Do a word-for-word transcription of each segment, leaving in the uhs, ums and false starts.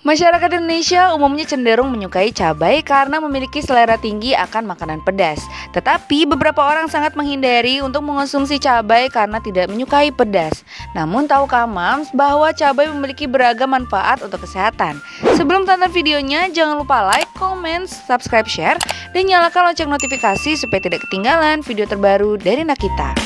Masyarakat Indonesia umumnya cenderung menyukai cabai karena memiliki selera tinggi akan makanan pedas. Tetapi beberapa orang sangat menghindari untuk mengonsumsi cabai karena tidak menyukai pedas. Namun tahukah Mams bahwa cabai memiliki beragam manfaat untuk kesehatan? Sebelum tonton videonya, jangan lupa like, comment, subscribe, share, dan nyalakan lonceng notifikasi supaya tidak ketinggalan video terbaru dari Nakita.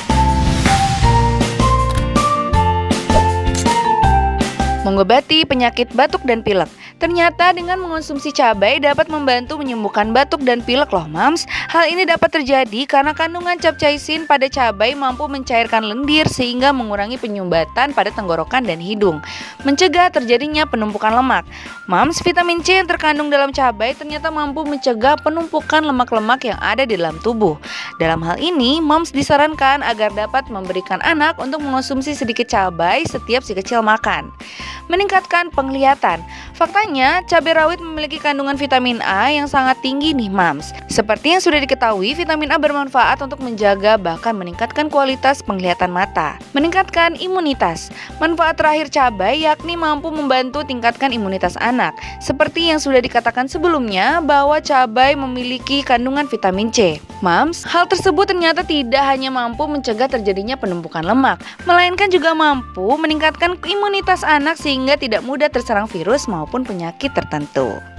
Mengobati penyakit batuk dan pilek. Ternyata dengan mengonsumsi cabai dapat membantu menyembuhkan batuk dan pilek loh Mams. Hal ini dapat terjadi karena kandungan capsaicin pada cabai mampu mencairkan lendir sehingga mengurangi penyumbatan pada tenggorokan dan hidung, mencegah terjadinya penumpukan lemak. Mams, vitamin C yang terkandung dalam cabai ternyata mampu mencegah penumpukan lemak-lemak yang ada di dalam tubuh. Dalam hal ini, Mams disarankan agar dapat memberikan anak untuk mengonsumsi sedikit cabai setiap si kecil makan. Meningkatkan penglihatan. Faktanya, cabai rawit memiliki kandungan vitamin A yang sangat tinggi nih Mams. Seperti yang sudah diketahui, vitamin A bermanfaat untuk menjaga bahkan meningkatkan kualitas penglihatan mata. Meningkatkan imunitas. Manfaat terakhir cabai yakni mampu membantu tingkatkan imunitas anak. Seperti yang sudah dikatakan sebelumnya bahwa cabai memiliki kandungan vitamin C. Mams, hal tersebut ternyata tidak hanya mampu mencegah terjadinya penumpukan lemak, melainkan juga mampu meningkatkan imunitas anak sehingga tidak mudah terserang virus maupun penyakit tertentu.